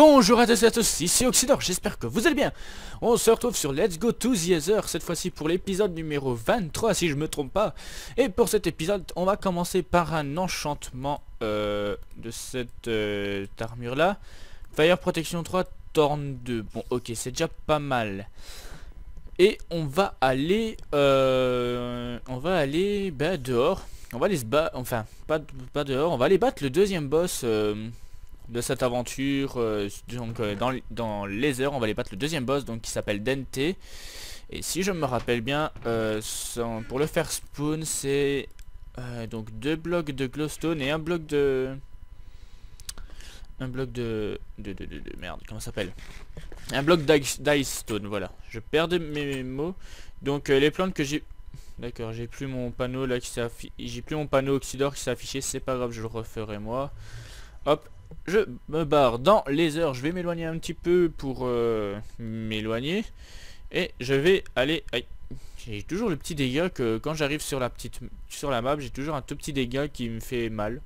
Bonjour à tous et à tous, ici Oxidor, j'espère que vous allez bien. On se retrouve sur Let's Go To The Ether, cette fois-ci pour l'épisode numéro 23 si je me trompe pas. Et pour cet épisode, on va commencer par un enchantement de cette armure là. Fire Protection 3, Torn 2, bon ok c'est déjà pas mal. Et on va aller bah, dehors, on va aller se battre, enfin pas dehors, on va aller battre le deuxième boss de cette aventure, donc dans les heures on va aller battre le deuxième boss donc qui s'appelle Dante. Et si je me rappelle bien, pour le faire spawn c'est donc 2 blocs de glowstone et un bloc de merde, comment ça s'appelle, un bloc d'ice stone, voilà je perds mes mots. Donc les plantes que j'ai, d'accord, j'ai plus mon panneau là qui s'est affiché, j'ai plus mon panneau Oxydor qui s'est affiché, c'est pas grave, je le referai moi. Hop, je me barre dans les heures, je vais m'éloigner un petit peu pour m'éloigner. Et je vais aller... Aïe. J'ai toujours le petit dégât que quand j'arrive sur la map, j'ai toujours un tout petit dégât qui me fait mal.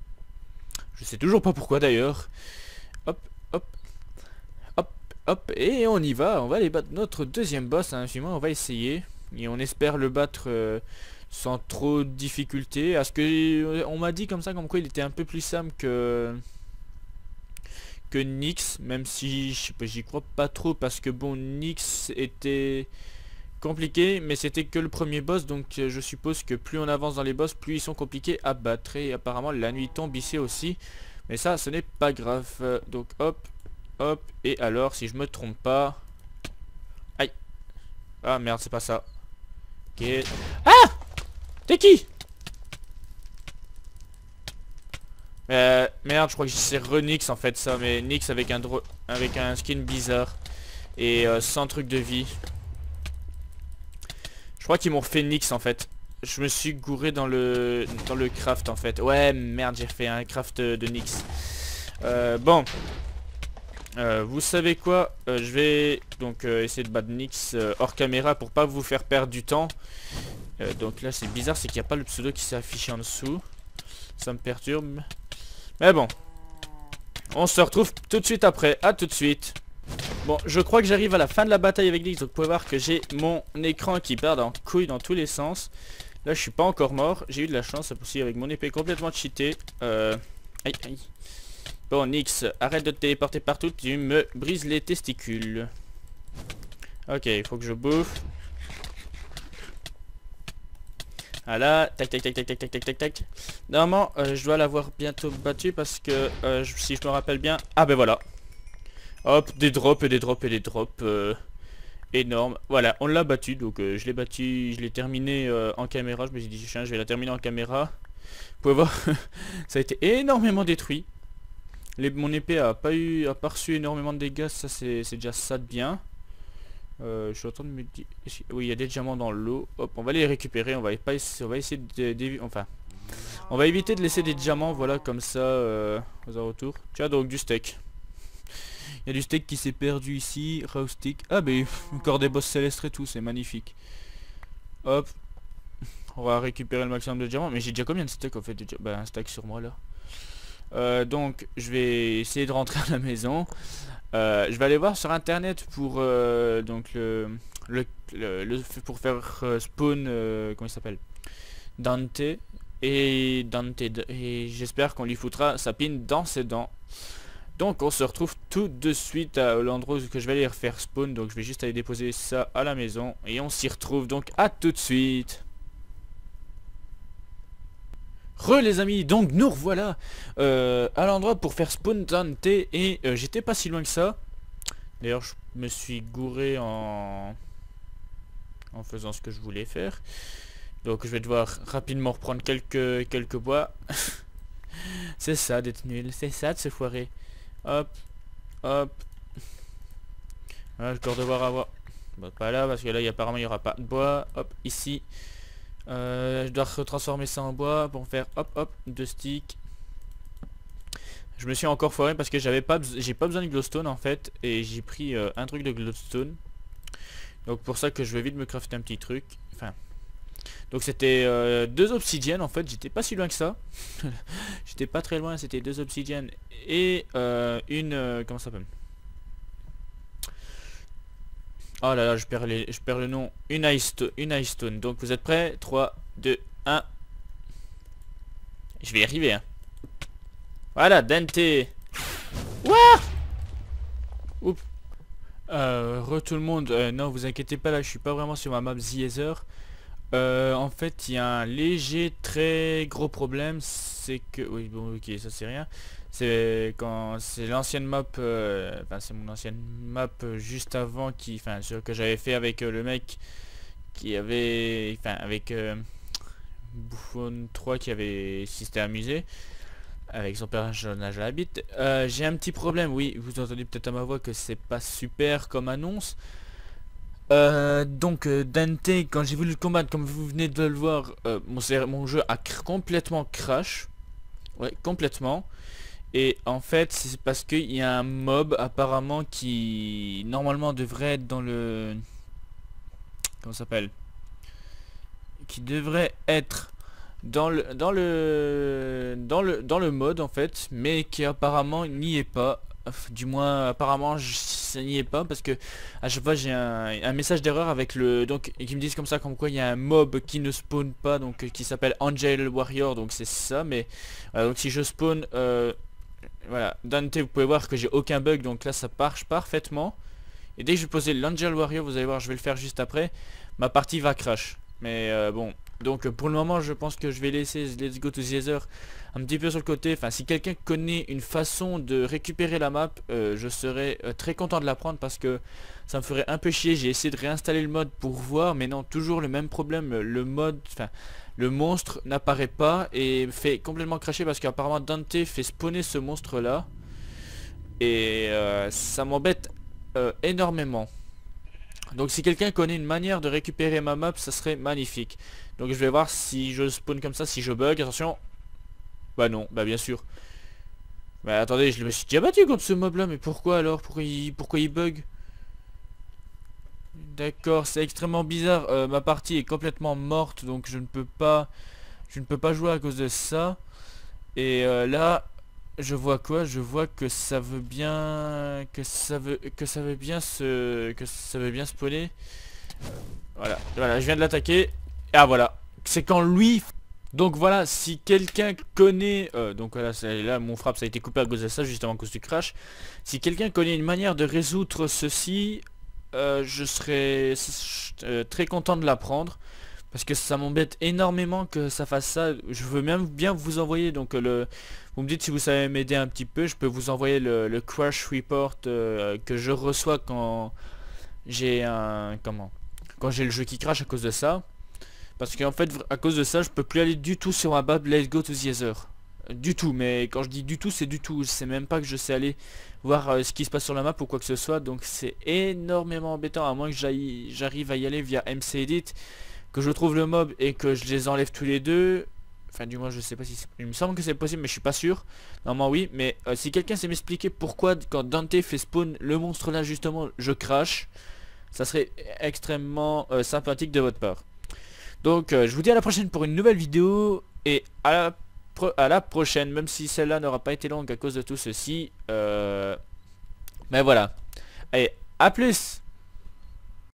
Je sais toujours pas pourquoi d'ailleurs. Hop, hop, hop, hop, et on y va, on va aller battre notre deuxième boss, hein, on va essayer. Et on espère le battre sans trop de difficulté. Parce que on m'a dit comme ça, comme quoi il était un peu plus simple que Nyx, même si j'y crois pas trop parce que bon, Nyx était compliqué mais c'était que le premier boss, donc je suppose que plus on avance dans les boss plus ils sont compliqués à battre. Et apparemment la nuit tombe ici aussi, mais ça ce n'est pas grave. Donc hop hop, et alors si je me trompe pas, aïe, ah merde c'est pas ça, ok, ah t'es qui? Merde, je crois que c'est Nyx en fait ça, mais Nyx avec un skin bizarre et sans truc de vie. Je crois qu'ils m'ont refait Nyx en fait. Je me suis gouré dans le craft en fait. Ouais merde, j'ai refait un craft de Nyx. Bon, vous savez quoi, je vais donc essayer de battre Nyx hors caméra pour pas vous faire perdre du temps. Donc là c'est bizarre, c'est qu'il n'y a pas le pseudo qui s'est affiché en dessous. Ça me perturbe. Mais bon, on se retrouve tout de suite après, à tout de suite. Bon, je crois que j'arrive à la fin de la bataille avec Nyx. Donc vous pouvez voir que j'ai mon écran qui part en couille dans tous les sens. Là je suis pas encore mort, j'ai eu de la chance aussi avec mon épée complètement cheatée. Aïe aïe. Bon Nyx, arrête de te téléporter partout, tu me brises les testicules. Ok, il faut que je bouffe. Voilà, tac tac tac tac tac tac tac tac tac. Normalement je dois l'avoir bientôt battu parce que si je me rappelle bien. Ah ben voilà. Hop, des drops et des drops et des drops énormes. Voilà, on l'a battu, donc je l'ai battu, je l'ai terminé en caméra. Je me suis dit tiens, je vais la terminer en caméra. Vous pouvez voir, ça a été énormément détruit. Mon épée a pas reçu énormément de dégâts, ça c'est déjà ça de bien. Je suis en train de me dire... Oui, il y a des diamants dans l'eau. Hop, on va les récupérer. On va essayer de... Enfin, on va éviter de laisser des diamants, voilà, comme ça, aux alentours. Tiens, donc du steak. Il y a du steak qui s'est perdu ici. Raustic. Ah, ben, encore des boss célestes et tout, c'est magnifique. Hop. On va récupérer le maximum de diamants. Mais j'ai déjà combien de steak, en fait? Ben, un steak sur moi, là. Donc, je vais essayer de rentrer à la maison. Je vais aller voir sur internet pour donc pour faire spawn comment il s'appelle, Dante, et j'espère qu'on lui foutra sa pine dans ses dents. Donc on se retrouve tout de suite à l'endroit où je vais aller refaire spawn. Donc je vais juste aller déposer ça à la maison et on s'y retrouve, donc à tout de suite. Re les amis, donc nous revoilà à l'endroit pour faire spawn Dante, et j'étais pas si loin que ça. D'ailleurs je me suis gouré en faisant ce que je voulais faire. Donc je vais devoir rapidement reprendre quelques bois. C'est ça d'être nul, c'est ça de se foirer. Hop, hop. Voilà, je vais devoir avoir... Bah, pas là parce que là apparemment il n'y aura pas de bois. Hop, ici. Je dois retransformer ça en bois pour faire hop hop 2 sticks. Je me suis encore foiré parce que j'ai pas besoin de glowstone en fait, et j'ai pris un truc de glowstone. Donc pour ça que je vais vite me crafter un petit truc. Enfin, donc c'était 2 obsidiennes en fait, j'étais pas si loin que ça. J'étais pas très loin, c'était 2 obsidiennes et une comment ça s'appelle, Oh là là, je perds le nom. Une ice stone. Donc vous êtes prêts? 3, 2, 1. Je vais y arriver. Hein. Voilà, Dante. Wouah. Oups. Tout le monde, non, vous inquiétez pas, là je suis pas vraiment sur ma map The Ether. En fait, il y a un léger, très gros problème, c'est que... Oui, bon, ok, ça c'est rien. C'est quand... C'est l'ancienne map... Enfin, c'est mon ancienne map juste avant qui... Enfin, ce que j'avais fait avec le mec qui avait... Enfin, avec... Bouffon 3 qui avait... s'était amusé. Avec son personnage à la bite. J'ai un petit problème, oui. Vous entendez peut-être à ma voix que c'est pas super comme annonce. Donc Dante, quand j'ai voulu le combattre, comme vous venez de le voir, mon jeu a complètement crash. Ouais, complètement. Et en fait, c'est parce qu'il y a un mob apparemment qui normalement devrait être dans le... Comment ça s'appelle? Qui devrait être dans le mode en fait, mais qui apparemment n'y est pas. Du moins apparemment ça n'y est pas, parce que à chaque fois j'ai un message d'erreur avec le... Donc et qui me disent comme ça, comme quoi il y a un mob qui ne spawn pas, donc qui s'appelle Angel Warrior, donc c'est ça. Mais donc si je spawn voilà Dante, vous pouvez voir que j'ai aucun bug, donc là ça marche parfaitement. Et dès que je vais poser l'Angel Warrior, vous allez voir, je vais le faire juste après, ma partie va crash. Mais bon, donc pour le moment je pense que je vais laisser Let's Go To The Ether un petit peu sur le côté. Enfin, si quelqu'un connaît une façon de récupérer la map, je serais très content de la prendre, parce que ça me ferait un peu chier. J'ai essayé de réinstaller le mode pour voir, mais non, toujours le même problème. Le mode, enfin le monstre n'apparaît pas et fait complètement cracher, parce qu'apparemment Dante fait spawner ce monstre là. Et ça m'embête énormément. Donc si quelqu'un connaît une manière de récupérer ma map, ça serait magnifique. Donc je vais voir si je spawn comme ça, si je bug, attention. Bah non, bah bien sûr. Bah attendez, je me suis déjà battu contre ce mob là, mais pourquoi alors? Pourquoi il bug? D'accord, c'est extrêmement bizarre. Ma partie est complètement morte, donc je ne peux pas jouer à cause de ça. Et là, je vois quoi? Je vois que ça veut bien... Que ça veut bien spawner. Voilà, je viens de l'attaquer. Ah voilà, c'est quand lui... Donc voilà, si quelqu'un connaît... donc voilà, là mon frappe ça a été coupé à cause de ça, justement à cause du crash. Si quelqu'un connaît une manière de résoudre ceci, je serais très content de l'apprendre. Parce que ça m'embête énormément que ça fasse ça. Je veux même bien vous envoyer, donc vous me dites si vous savez m'aider un petit peu. Je peux vous envoyer le crash report que je reçois quand j'ai un... Comment? Quand j'ai le jeu qui crash à cause de ça. Parce qu'en fait, à cause de ça, je peux plus aller du tout sur un bab Let's Go To The Ether. Du tout, mais quand je dis du tout, c'est du tout. C'est même pas que je sais aller voir ce qui se passe sur la map ou quoi que ce soit. Donc c'est énormément embêtant, à moins que j'arrive à y aller via MC Edit. Que je trouve le mob et que je les enlève tous les deux. Enfin du moins je sais pas si... Il me semble que c'est possible mais je suis pas sûr. Normalement oui, mais si quelqu'un sait m'expliquer pourquoi quand Dante fait spawn le monstre là justement je crash, ça serait extrêmement sympathique de votre part. Donc je vous dis à la prochaine pour une nouvelle vidéo. Et à la prochaine, même si celle-là n'aura pas été longue à cause de tout ceci. Mais voilà. Allez, à plus.